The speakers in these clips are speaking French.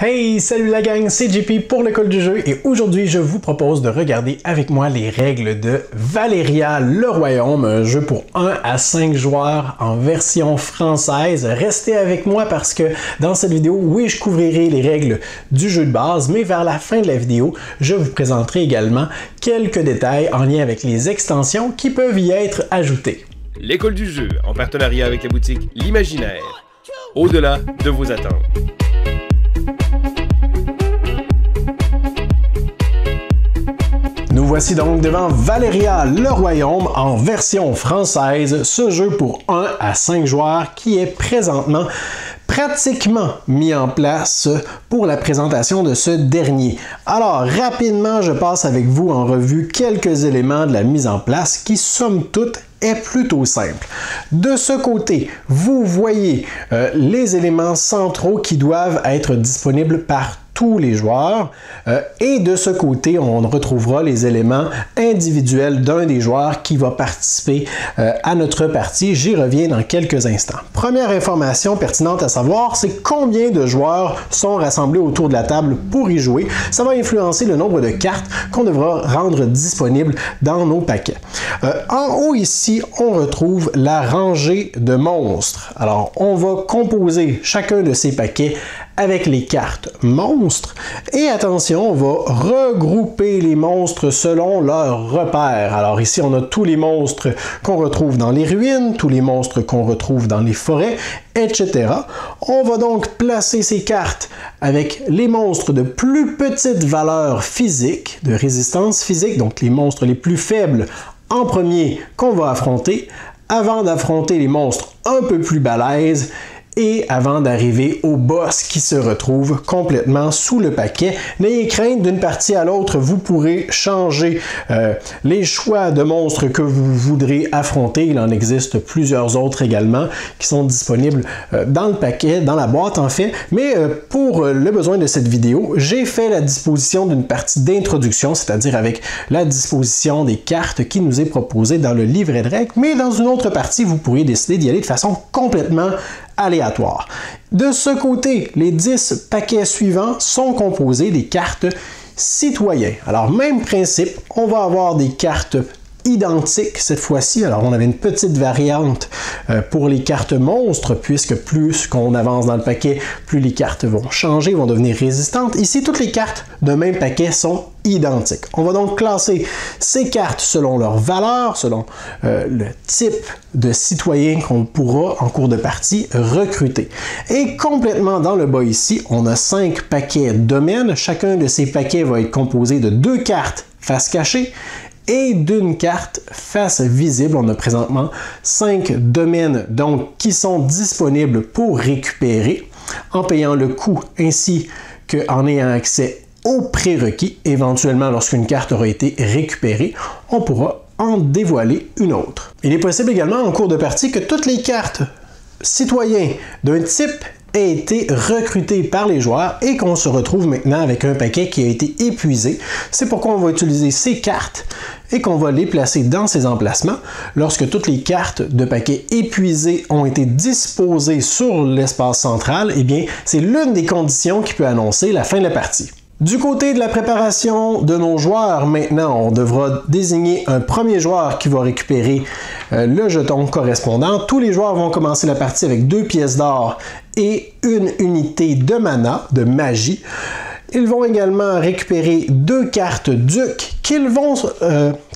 Hey, salut la gang, c'est JP pour l'École du jeu et aujourd'hui je vous propose de regarder avec moi les règles de Valeria, Le Royaume, un jeu pour 1 à 5 joueurs en version française. Restez avec moi parce que dans cette vidéo, oui, je couvrirai les règles du jeu de base, mais vers la fin de la vidéo, je vous présenterai également quelques détails en lien avec les extensions qui peuvent y être ajoutées. L'École du jeu, en partenariat avec la boutique L'Imaginaire, au-delà de vos attentes. Nous voici donc devant Valeria, Le Royaume en version française, ce jeu pour 1 à 5 joueurs qui est présentement pratiquement mis en place pour la présentation de ce dernier. Alors rapidement, je passe avec vous en revue quelques éléments de la mise en place qui, somme toute, est plutôt simple. De ce côté, vous voyez les éléments centraux qui doivent être disponibles par tous les joueurs et de ce côté, on retrouvera les éléments individuels d'un des joueurs qui va participer à notre partie. J'y reviens dans quelques instants. Première information pertinente à savoir, c'est combien de joueurs sont rassemblés autour de la table pour y jouer. Ça va influencer le nombre de cartes qu'on devra rendre disponibles dans nos paquets. En haut ici, on retrouve la rangée de monstres. Alors, on va composer chacun de ces paquets avec les cartes monstres. Et attention, on va regrouper les monstres selon leur repère. Alors ici, on a tous les monstres qu'on retrouve dans les ruines, tous les monstres qu'on retrouve dans les forêts, etc. On va donc placer ces cartes avec les monstres de plus petite valeur physique, de résistance physique, donc les monstres les plus faibles en premier qu'on va affronter, avant d'affronter les monstres un peu plus balèzes et avant d'arriver au boss qui se retrouve complètement sous le paquet. N'ayez crainte, d'une partie à l'autre, vous pourrez changer les choix de monstres que vous voudrez affronter. Il en existe plusieurs autres également qui sont disponibles dans le paquet, dans la boîte en fait. Mais pour le besoin de cette vidéo, j'ai fait la disposition d'une partie d'introduction, c'est-à-dire avec la disposition des cartes qui nous est proposée dans le livret de règles. Mais dans une autre partie, vous pourriez décider d'y aller de façon complètement aléatoire. De ce côté, les 10 paquets suivants sont composés des cartes citoyens. Alors, même principe, on va avoir des cartes identiques cette fois-ci. Alors, on avait une petite variante pour les cartes monstres, puisque plus qu'on avance dans le paquet, plus les cartes vont changer, vont devenir résistantes. Ici, toutes les cartes d'un même paquet sont identiques. On va donc classer ces cartes selon leur valeur, selon le type de citoyen qu'on pourra, en cours de partie, recruter. Et complètement dans le bas ici, on a 5 paquets domaines. Chacun de ces paquets va être composé de 2 cartes face cachée et d'une carte face visible. On a présentement 5 domaines donc qui sont disponibles pour récupérer en payant le coût ainsi qu'en ayant accès aux prérequis. Éventuellement, lorsqu'une carte aura été récupérée, on pourra en dévoiler une autre. Il est possible également en cours de partie que toutes les cartes citoyens d'un type a été recruté par les joueurs et qu'on se retrouve maintenant avec un paquet qui a été épuisé. C'est pourquoi on va utiliser ces cartes et qu'on va les placer dans ces emplacements. Lorsque toutes les cartes de paquets épuisées ont été disposées sur l'espace central, eh bien, c'est l'une des conditions qui peut annoncer la fin de la partie. Du côté de la préparation de nos joueurs, maintenant, on devra désigner un premier joueur qui va récupérer le jeton correspondant. Tous les joueurs vont commencer la partie avec 2 pièces d'or et une unité de mana, de magie. Ils vont également récupérer 2 cartes duc qu'ils vont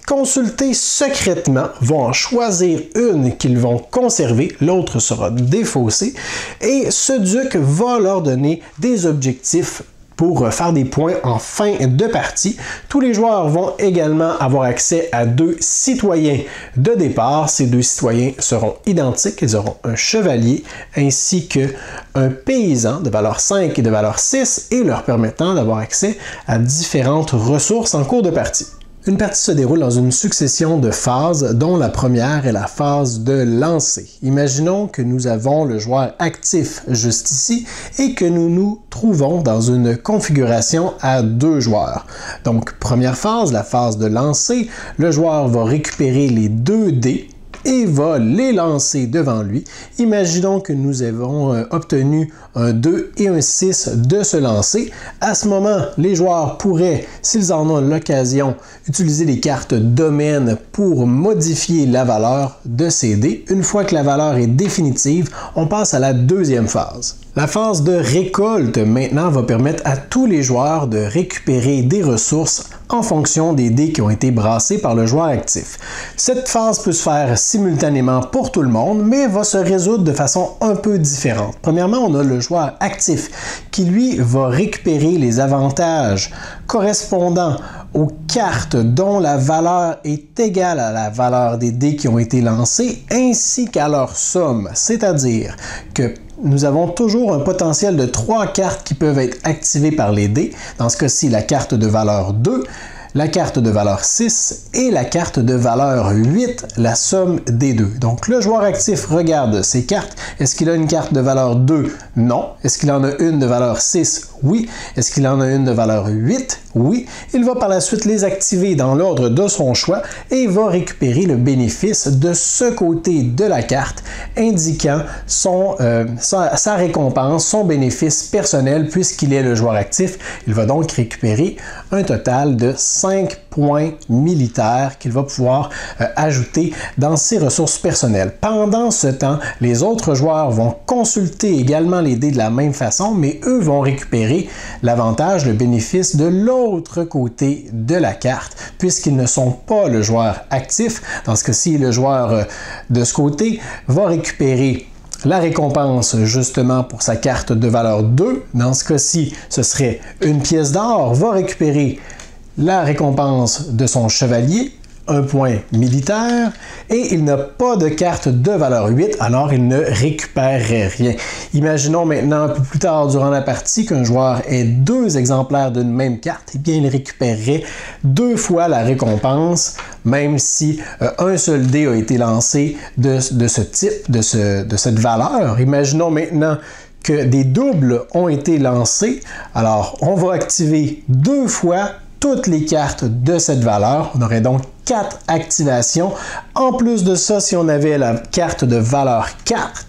consulter secrètement, vont en choisir une qu'ils vont conserver, l'autre sera défaussée, et ce duc va leur donner des objectifs pour faire des points en fin de partie. Tous les joueurs vont également avoir accès à 2 citoyens de départ. Ces 2 citoyens seront identiques. Ils auront un chevalier ainsi qu'un paysan de valeur 5 et de valeur 6 et leur permettant d'avoir accès à différentes ressources en cours de partie. Une partie se déroule dans une succession de phases, dont la première est la phase de lancer. Imaginons que nous avons le joueur actif juste ici et que nous nous trouvons dans une configuration à 2 joueurs. Donc, première phase, la phase de lancer, le joueur va récupérer les 2 dés et va les lancer devant lui. Imaginons que nous avons obtenu un 2 et un 6 de ce lancer. À ce moment, les joueurs pourraient, s'ils en ont l'occasion, utiliser les cartes domaine pour modifier la valeur de ces dés. Une fois que la valeur est définitive, on passe à la deuxième phase. La phase de récolte maintenant va permettre à tous les joueurs de récupérer des ressources en fonction des dés qui ont été brassés par le joueur actif. Cette phase peut se faire simultanément pour tout le monde, mais va se résoudre de façon un peu différente. Premièrement, on a le joueur actif qui, lui, va récupérer les avantages correspondants aux cartes dont la valeur est égale à la valeur des dés qui ont été lancés, ainsi qu'à leur somme, c'est-à-dire que nous avons toujours un potentiel de 3 cartes qui peuvent être activées par les dés. Dans ce cas-ci, la carte de valeur 2, la carte de valeur 6 et la carte de valeur 8, la somme des deux. Donc, le joueur actif regarde ses cartes. Est-ce qu'il a une carte de valeur 2? Non. Est-ce qu'il en a une de valeur 6? Oui. Est-ce qu'il en a une de valeur 8? Oui. Il va par la suite les activer dans l'ordre de son choix et va récupérer le bénéfice de ce côté de la carte, indiquant sa récompense, son bénéfice personnel, puisqu'il est le joueur actif. Il va donc récupérer un total de 5 points militaires qu'il va pouvoir ajouter dans ses ressources personnelles. Pendant ce temps, les autres joueurs vont consulter également les dés de la même façon, mais eux vont récupérer l'avantage, le bénéfice de l'autre côté de la carte, puisqu'ils ne sont pas le joueur actif. Dans ce cas-ci, le joueur de ce côté va récupérer la récompense, justement, pour sa carte de valeur 2. Dans ce cas-ci, ce serait une pièce d'or, va récupérer la récompense de son chevalier, un point militaire, et il n'a pas de carte de valeur 8, alors il ne récupérerait rien. Imaginons maintenant, un peu plus tard durant la partie, qu'un joueur ait 2 exemplaires d'une même carte, et bien il récupérerait 2 fois la récompense, même si un seul dé a été lancé de cette valeur. Imaginons maintenant que des doubles ont été lancés, alors on va activer 2 fois toutes les cartes de cette valeur. On aurait donc 4 activations. En plus de ça, si on avait la carte de valeur 4,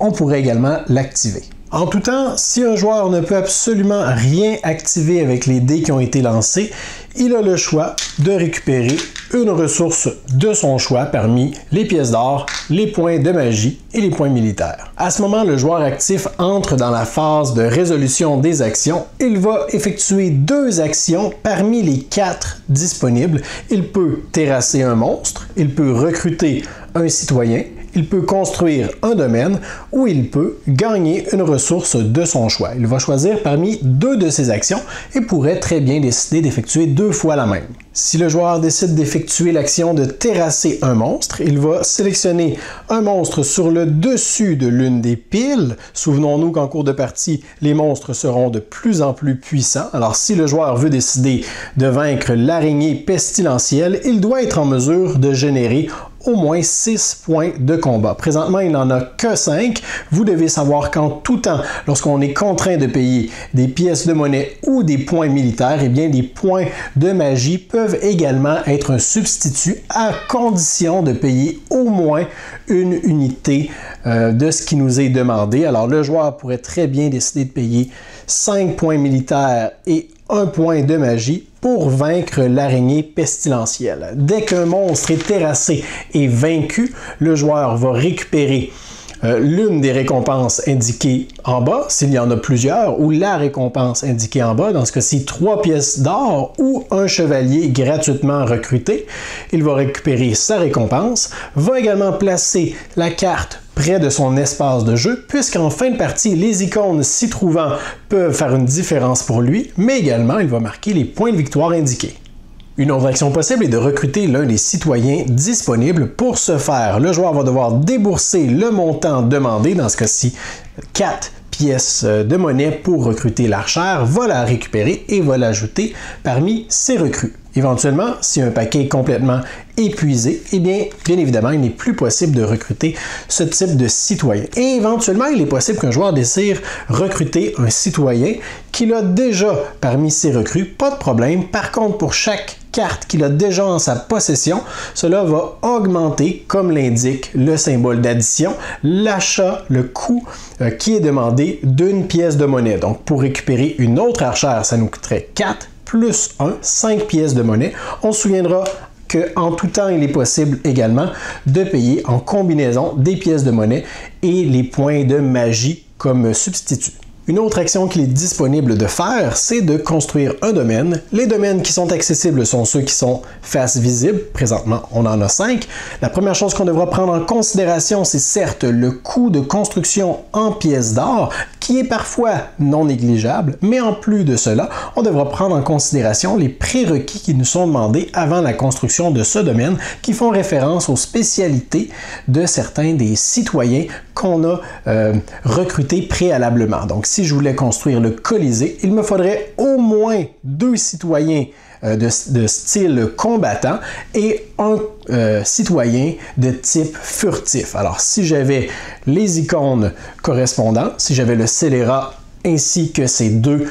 on pourrait également l'activer. En tout temps, si un joueur ne peut absolument rien activer avec les dés qui ont été lancés, il a le choix de récupérer une ressource de son choix parmi les pièces d'or, les points de magie et les points militaires. À ce moment, le joueur actif entre dans la phase de résolution des actions. Il va effectuer 2 actions parmi les 4 disponibles. Il peut terrasser un monstre, il peut recruter un citoyen, il peut construire un domaine ou il peut gagner une ressource de son choix. Il va choisir parmi 2 de ses actions et pourrait très bien décider d'effectuer 2 fois la même. Si le joueur décide d'effectuer l'action de terrasser un monstre, il va sélectionner un monstre sur le dessus de l'une des piles. Souvenons-nous qu'en cours de partie, les monstres seront de plus en plus puissants. Alors si le joueur veut décider de vaincre l'araignée pestilentielle, il doit être en mesure de générer au moins 6 points de combat. Présentement, il n'en a que 5. Vous devez savoir qu'en tout temps, lorsqu'on est contraint de payer des pièces de monnaie ou des points militaires, eh bien, les points de magie peuvent également être un substitut à condition de payer au moins une unité de ce qui nous est demandé. Alors, le joueur pourrait très bien décider de payer 5 points militaires et 1 point de magie pour vaincre l'araignée pestilentielle. Dès qu'un monstre est terrassé et vaincu, le joueur va récupérer l'une des récompenses indiquées en bas, s'il y en a plusieurs, ou la récompense indiquée en bas, dans ce cas-ci 3 pièces d'or ou un chevalier gratuitement recruté. Il va récupérer sa récompense, va également placer la carte près de son espace de jeu, puisqu'en fin de partie, les icônes s'y trouvant peuvent faire une différence pour lui, mais également, il va marquer les points de victoire indiqués. Une autre action possible est de recruter l'un des citoyens disponibles. Pour ce faire, le joueur va devoir débourser le montant demandé, dans ce cas-ci 4 pièces de monnaie pour recruter l'archère, va la récupérer et va l'ajouter parmi ses recrues. Éventuellement, si un paquet est complètement épuisé, eh bien, évidemment, il n'est plus possible de recruter ce type de citoyen. Et éventuellement, il est possible qu'un joueur désire recruter un citoyen qu'il a déjà parmi ses recrues, pas de problème. Par contre, pour chaque carte qu'il a déjà en sa possession, cela va augmenter, comme l'indique le symbole d'addition, l'achat, le coût qui est demandé d'une pièce de monnaie. Donc, pour récupérer une autre archère, ça nous coûterait 4 plus 1, 5 pièces de monnaie. On se souviendra qu'en tout temps, il est possible également de payer en combinaison des pièces de monnaie et les points de magie comme substitut. Une autre action qu'il est disponible de faire, c'est de construire un domaine. Les domaines qui sont accessibles sont ceux qui sont face visible. Présentement, on en a 5. La première chose qu'on devra prendre en considération, c'est certes le coût de construction en pièces d'or, qui est parfois non négligeable, mais en plus de cela, on devra prendre en considération les prérequis qui nous sont demandés avant la construction de ce domaine, qui font référence aux spécialités de certains des citoyens qu'on a recrutés préalablement. Donc, si je voulais construire le Colisée, il me faudrait au moins 2 citoyens de style combattant et un citoyen de type furtif. Alors, si j'avais les icônes correspondantes, si j'avais le scélérat ainsi que ces 2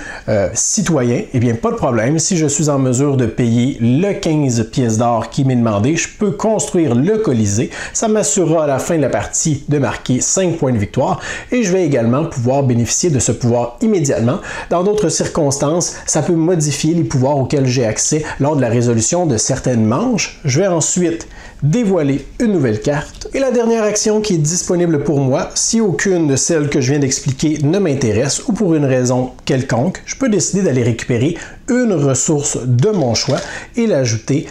citoyens, eh bien, pas de problème. Si je suis en mesure de payer le 15 pièces d'or qui m'est demandé, je peux construire le Colisée. Ça m'assurera à la fin de la partie de marquer 5 points de victoire et je vais également pouvoir bénéficier de ce pouvoir immédiatement. Dans d'autres circonstances, ça peut modifier les pouvoirs auxquels j'ai accès lors de la résolution de certaines manches. Je vais ensuite dévoiler une nouvelle carte. Et la dernière action qui est disponible pour moi, si aucune de celles que je viens d'expliquer ne m'intéresse ou pour une raison quelconque, je peux décider d'aller récupérer une ressource de mon choix et l'ajouter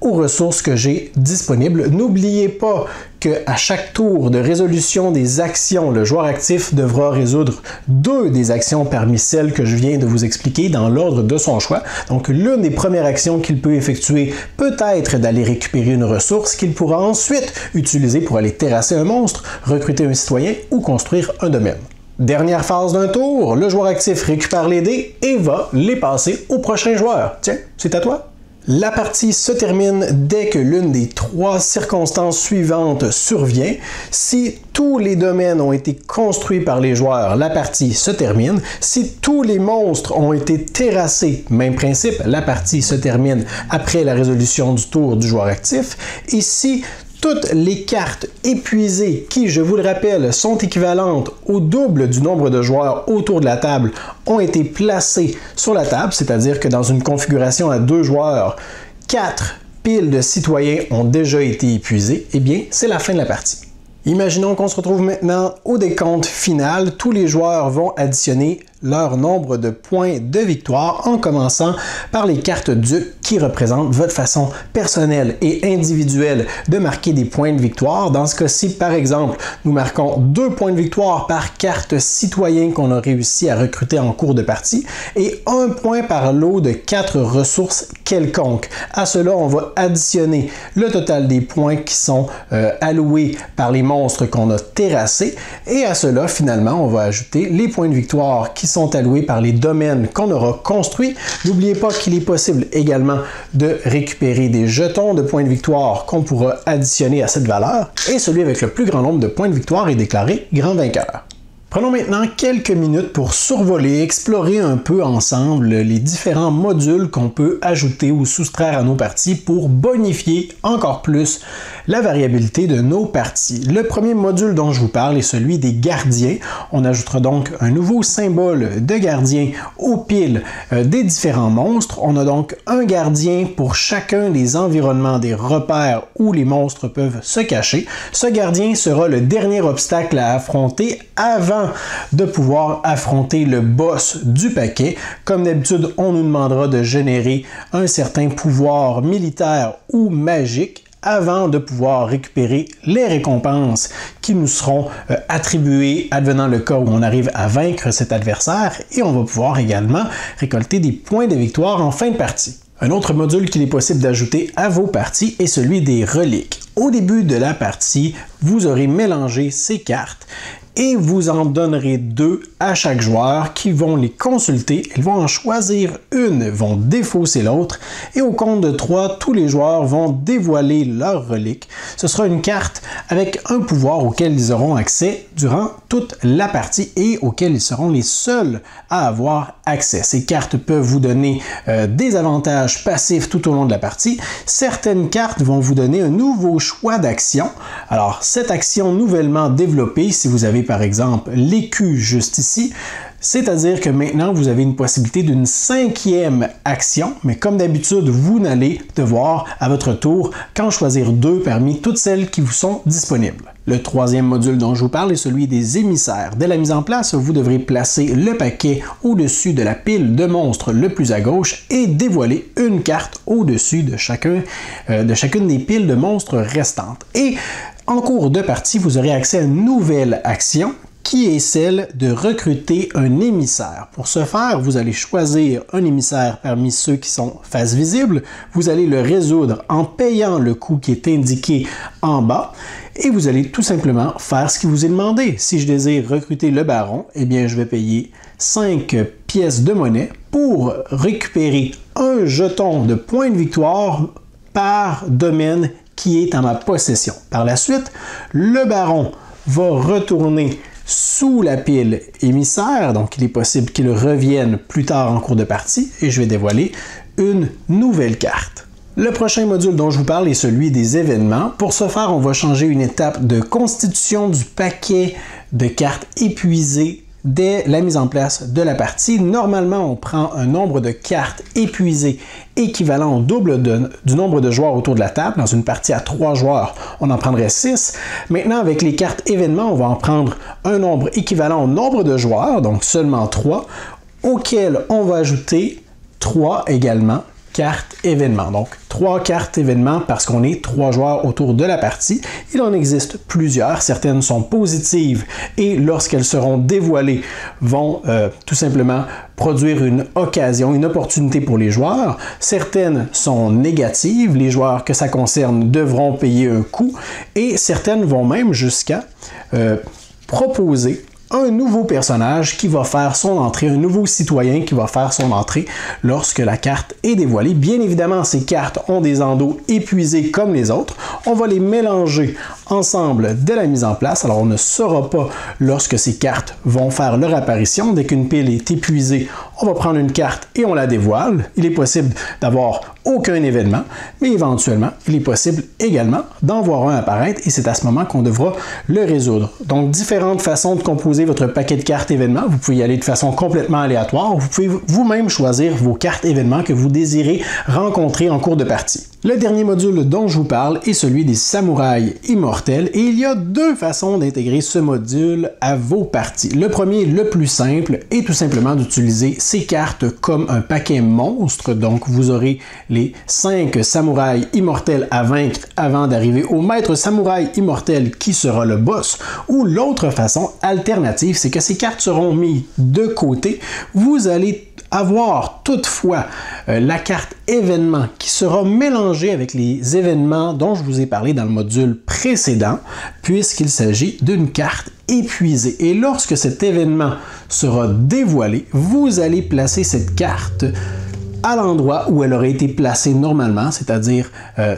aux ressources que j'ai disponibles. N'oubliez pas qu'à chaque tour de résolution des actions, le joueur actif devra résoudre 2 des actions parmi celles que je viens de vous expliquer dans l'ordre de son choix. Donc, l'une des premières actions qu'il peut effectuer peut être d'aller récupérer une ressource qu'il pourra ensuite utiliser pour aller terrasser un monstre, recruter un citoyen ou construire un domaine. Dernière phase d'un tour, le joueur actif récupère les dés et va les passer au prochain joueur. Tiens, c'est à toi! La partie se termine dès que l'une des 3 circonstances suivantes survient. Si tous les domaines ont été construits par les joueurs, la partie se termine. Si tous les monstres ont été terrassés, même principe, la partie se termine après la résolution du tour du joueur actif. Et si toutes les cartes épuisées qui, je vous le rappelle, sont équivalentes au double du nombre de joueurs autour de la table ont été placées sur la table, c'est-à-dire que dans une configuration à 2 joueurs, 4 piles de citoyens ont déjà été épuisées, eh bien, c'est la fin de la partie. Imaginons qu'on se retrouve maintenant au décompte final. Tous les joueurs vont additionner leur nombre de points de victoire en commençant par les cartes duc qui représentent votre façon personnelle et individuelle de marquer des points de victoire. Dans ce cas-ci, par exemple, nous marquons 2 points de victoire par carte citoyen qu'on a réussi à recruter en cours de partie et 1 point par lot de 4 ressources quelconques. À cela, on va additionner le total des points qui sont alloués par les monstres qu'on a terrassés et à cela, finalement, on va ajouter les points de victoire qui sont alloués par les domaines qu'on aura construits. N'oubliez pas qu'il est possible également de récupérer des jetons de points de victoire qu'on pourra additionner à cette valeur et celui avec le plus grand nombre de points de victoire est déclaré grand vainqueur. Prenons maintenant quelques minutes pour survoler, explorer un peu ensemble les différents modules qu'on peut ajouter ou soustraire à nos parties pour bonifier encore plus la variabilité de nos parties. Le premier module dont je vous parle est celui des gardiens. On ajoutera donc un nouveau symbole de gardien aux piles des différents monstres. On a donc un gardien pour chacun des environnements, des repères où les monstres peuvent se cacher. Ce gardien sera le dernier obstacle à affronter avant de pouvoir affronter le boss du paquet. Comme d'habitude, on nous demandera de générer un certain pouvoir militaire ou magique avant de pouvoir récupérer les récompenses qui nous seront attribuées advenant le cas où on arrive à vaincre cet adversaire et on va pouvoir également récolter des points de victoire en fin de partie. Un autre module qu'il est possible d'ajouter à vos parties est celui des reliques. Au début de la partie, vous aurez mélangé ces cartes et vous en donnerez 2 à chaque joueur qui vont les consulter. Ils vont en choisir une, vont défausser l'autre et au compte de 3, tous les joueurs vont dévoiler leur relique. Ce sera une carte avec un pouvoir auquel ils auront accès durant toute la partie et auquel ils seront les seuls à avoir accès. Ces cartes peuvent vous donner des avantages passifs tout au long de la partie. Certaines cartes vont vous donner un nouveau choix d'action. Alors, cette action nouvellement développée, si vous avez par exemple l'écu juste ici, c'est-à-dire que maintenant, vous avez une possibilité d'une 5e action, mais comme d'habitude, vous n'allez devoir, à votre tour, qu'en choisir 2 parmi toutes celles qui vous sont disponibles. Le 3e module dont je vous parle est celui des émissaires. Dès la mise en place, vous devrez placer le paquet au-dessus de la pile de monstres le plus à gauche et dévoiler une carte au-dessus de chacune des piles de monstres restantes. Et en cours de partie, vous aurez accès à une nouvelle action, qui est celle de recruter un émissaire. Pour ce faire, vous allez choisir un émissaire parmi ceux qui sont face visible, vous allez le résoudre en payant le coût qui est indiqué en bas, et vous allez tout simplement faire ce qui vous est demandé. Si je désire recruter le baron, eh bien je vais payer 5 pièces de monnaie pour récupérer un jeton de points de victoire par domaine qui est en ma possession. Par la suite, le baron va retourner sous la pile émissaire, donc il est possible qu'il revienne plus tard en cours de partie, et je vais dévoiler une nouvelle carte. Le prochain module dont je vous parle est celui des événements. Pour ce faire, on va changer une étape de constitution du paquet de cartes épuisées dès la mise en place de la partie. Normalement, on prend un nombre de cartes épuisées équivalent au double du nombre de joueurs autour de la table. Dans une partie à 3 joueurs, on en prendrait 6. Maintenant, avec les cartes événements, on va en prendre un nombre équivalent au nombre de joueurs, donc seulement 3, auquel on va ajouter 3 également cartes événements. Donc 3 cartes événements parce qu'on est 3 joueurs autour de la partie. Il en existe plusieurs. Certaines sont positives et lorsqu'elles seront dévoilées vont tout simplement produire une occasion, une opportunité pour les joueurs. Certaines sont négatives. Les joueurs que ça concerne devront payer un coût et certaines vont même jusqu'à proposer un nouveau personnage qui va faire son entrée, un nouveau citoyen qui va faire son entrée lorsque la carte est dévoilée. Bien évidemment, ces cartes ont des endos épuisés comme les autres. On va les mélanger ensemble dès la mise en place. Alors, on ne saura pas lorsque ces cartes vont faire leur apparition. Dès qu'une pile est épuisée, on va prendre une carte et on la dévoile. Il est possible d'avoir aucun événement, mais éventuellement, il est possible également d'en voir un apparaître et c'est à ce moment qu'on devra le résoudre. Donc, différentes façons de composer votre paquet de cartes événements. Vous pouvez y aller de façon complètement aléatoire. Vous pouvez vous-même choisir vos cartes événements que vous désirez rencontrer en cours de partie. Le dernier module dont je vous parle est celui des samouraïs immortels et il y a 2 façons d'intégrer ce module à vos parties. Le premier, le plus simple, est tout simplement d'utiliser ces cartes comme un paquet monstre. Donc vous aurez les 5 samouraïs immortels à vaincre avant d'arriver au maître samouraï immortel qui sera le boss. Ou l'autre façon alternative, c'est que ces cartes seront mises de côté. Vous allez avoir toutefois la carte événement qui sera mélangée avec les événements dont je vous ai parlé dans le module précédent, puisqu'il s'agit d'une carte épuisée. Et lorsque cet événement sera dévoilé, vous allez placer cette carte à l'endroit où elle aurait été placée normalement, c'est-à-dire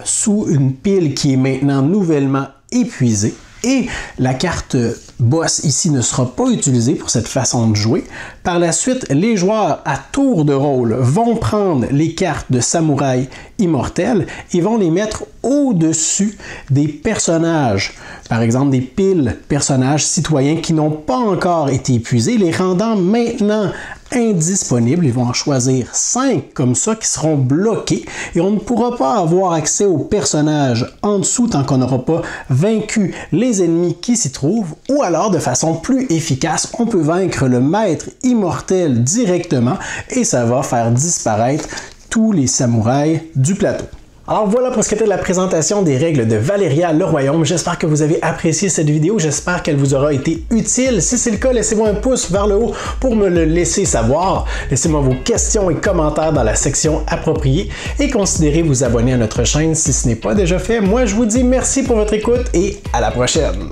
sous une pile qui est maintenant nouvellement épuisée. Et la carte boss ici ne sera pas utilisée pour cette façon de jouer. Par la suite, les joueurs à tour de rôle vont prendre les cartes de samouraï immortel et vont les mettre au-dessus des personnages, par exemple des piles personnages citoyens qui n'ont pas encore été épuisés, les rendant maintenant indisponibles. Ils vont en choisir 5 comme ça qui seront bloqués et on ne pourra pas avoir accès aux personnages en dessous tant qu'on n'aura pas vaincu les ennemis qui s'y trouvent. Ou alors, de façon plus efficace, on peut vaincre le maître immortel directement et ça va faire disparaître tous les samouraïs du plateau. Alors voilà pour ce qui était de la présentation des règles de Valeria, Le Royaume. J'espère que vous avez apprécié cette vidéo, j'espère qu'elle vous aura été utile. Si c'est le cas, laissez-moi un pouce vers le haut pour me le laisser savoir. Laissez-moi vos questions et commentaires dans la section appropriée et considérez vous abonner à notre chaîne si ce n'est pas déjà fait. Moi, je vous dis merci pour votre écoute et à la prochaine!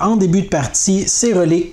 en début de partie, c'est relais.